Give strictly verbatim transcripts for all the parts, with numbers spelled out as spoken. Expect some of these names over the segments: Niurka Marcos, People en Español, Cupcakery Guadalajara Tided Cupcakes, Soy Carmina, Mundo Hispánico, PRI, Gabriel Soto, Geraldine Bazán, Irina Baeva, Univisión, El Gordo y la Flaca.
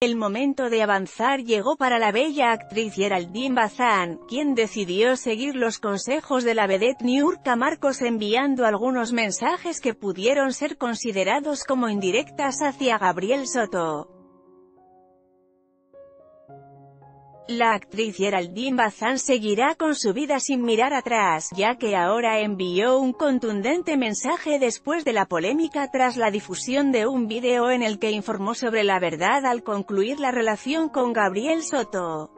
El momento de avanzar llegó para la bella actriz Geraldine Bazán, quien decidió seguir los consejos de la vedette Niurka Marcos enviando algunos mensajes que pudieron ser considerados como indirectas hacia Gabriel Soto. La actriz Geraldine Bazán seguirá con su vida sin mirar atrás, ya que ahora envió un contundente mensaje después de la polémica tras la difusión de un video en el que informó sobre la verdad al concluir la relación con Gabriel Soto.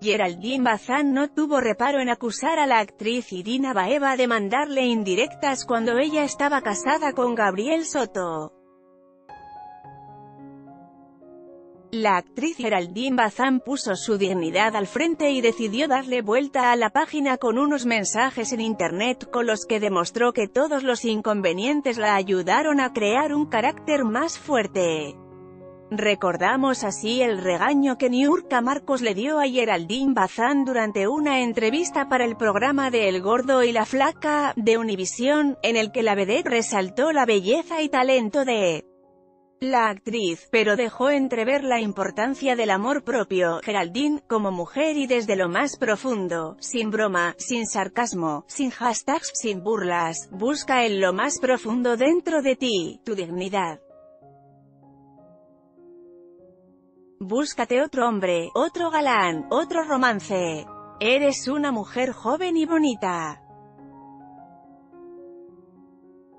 Geraldine Bazán no tuvo reparo en acusar a la actriz Irina Baeva de mandarle indirectas cuando ella estaba casada con Gabriel Soto. La actriz Geraldine Bazán puso su dignidad al frente y decidió darle vuelta a la página con unos mensajes en internet con los que demostró que todos los inconvenientes la ayudaron a crear un carácter más fuerte. Recordamos así el regaño que Niurka Marcos le dio a Geraldine Bazán durante una entrevista para el programa de El Gordo y la Flaca, de Univisión, en el que la vedette resaltó la belleza y talento de la actriz, pero dejó entrever la importancia del amor propio. Geraldine, como mujer y desde lo más profundo, sin broma, sin sarcasmo, sin hashtags, sin burlas, busca en lo más profundo dentro de ti, tu dignidad. Búscate otro hombre, otro galán, otro romance. Eres una mujer joven y bonita.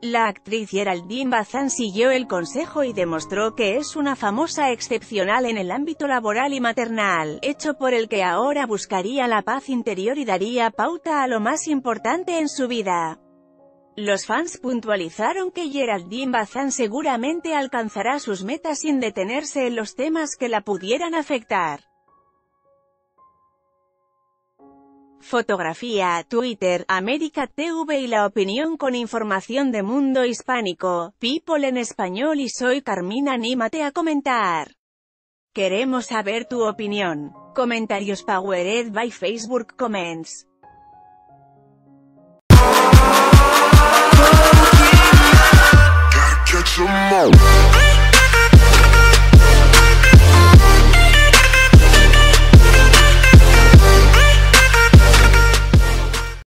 La actriz Geraldine Bazán siguió el consejo y demostró que es una famosa excepcional en el ámbito laboral y maternal, hecho por el que ahora buscaría la paz interior y daría pauta a lo más importante en su vida. Los fans puntualizaron que Geraldine Bazán seguramente alcanzará sus metas sin detenerse en los temas que la pudieran afectar. Fotografía, Twitter, América T V y La Opinión con información de Mundo Hispánico, People en Español y Soy Carmina. Anímate a comentar. Queremos saber tu opinión. Comentarios powered by Facebook Comments.